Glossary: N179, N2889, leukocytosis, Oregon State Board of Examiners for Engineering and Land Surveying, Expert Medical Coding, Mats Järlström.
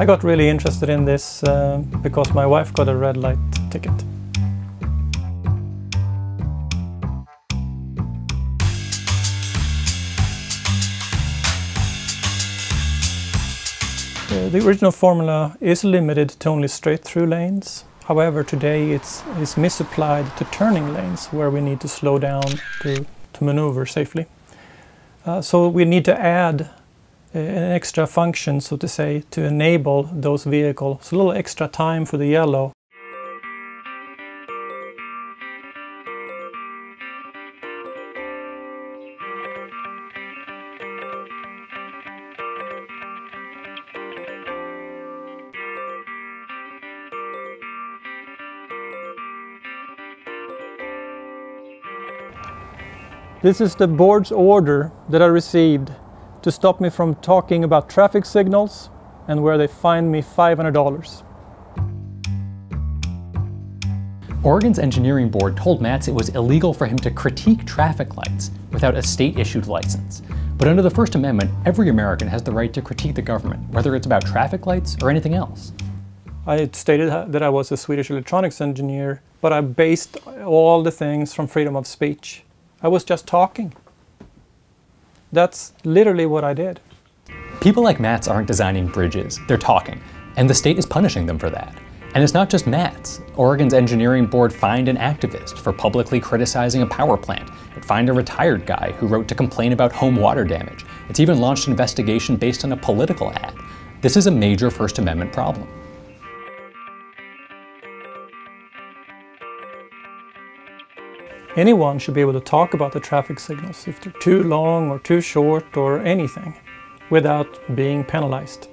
I got really interested in this because my wife got a red light ticket. The original formula is limited to only straight-through lanes. However, today it's misapplied to turning lanes where we need to slow down to maneuver safely. So we need to add an extra function, so to say, to enable those vehicles. So a little extra time for the yellow. This is the board's order that I received to stop me from talking about traffic signals and where they fined me $500. Oregon's engineering board told Mats it was illegal for him to critique traffic lights without a state-issued license. But under the First Amendment, every American has the right to critique the government, whether it's about traffic lights or anything else. I had stated that I was a Swedish electronics engineer, but I based all the things from freedom of speech. I was just talking. That's literally what I did. People like Mats aren't designing bridges, they're talking. And the state is punishing them for that. And it's not just Mats. Oregon's engineering board fined an activist for publicly criticizing a power plant. It fined a retired guy who wrote to complain about home water damage. It's even launched an investigation based on a political ad. This is a major First Amendment problem. Anyone should be able to talk about the traffic signals if they're too long or too short or anything without being penalized.